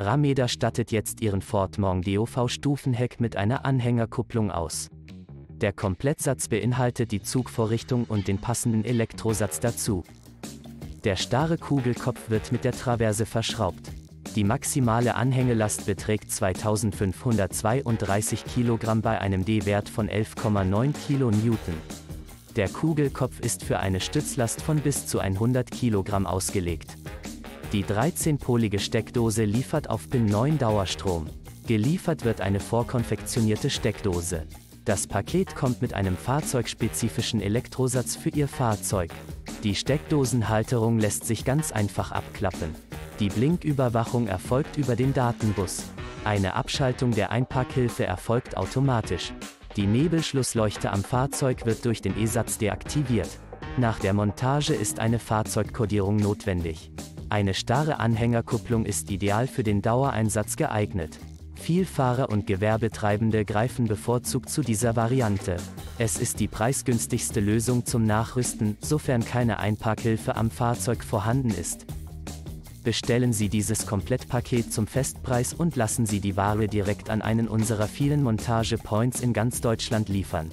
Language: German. Rameder stattet jetzt ihren Ford Mondeo V-Stufenheck mit einer Anhängerkupplung aus. Der Komplettsatz beinhaltet die Zugvorrichtung und den passenden Elektrosatz dazu. Der starre Kugelkopf wird mit der Traverse verschraubt. Die maximale Anhängelast beträgt 2532 kg bei einem D-Wert von 11,9 kN. Der Kugelkopf ist für eine Stützlast von bis zu 100 kg ausgelegt. Die 13-polige Steckdose liefert auf Pin 9 Dauerstrom. Geliefert wird eine vorkonfektionierte Steckdose. Das Paket kommt mit einem fahrzeugspezifischen Elektrosatz für Ihr Fahrzeug. Die Steckdosenhalterung lässt sich ganz einfach abklappen. Die Blinküberwachung erfolgt über den Datenbus. Eine Abschaltung der Einparkhilfe erfolgt automatisch. Die Nebelschlussleuchte am Fahrzeug wird durch den E-Satz deaktiviert. Nach der Montage ist eine Fahrzeugkodierung notwendig. Eine starre Anhängerkupplung ist ideal für den Dauereinsatz geeignet. Vielfahrer und Gewerbetreibende greifen bevorzugt zu dieser Variante. Es ist die preisgünstigste Lösung zum Nachrüsten, sofern keine Einparkhilfe am Fahrzeug vorhanden ist. Bestellen Sie dieses Komplettpaket zum Festpreis und lassen Sie die Ware direkt an einen unserer vielen Montage-Points in ganz Deutschland liefern.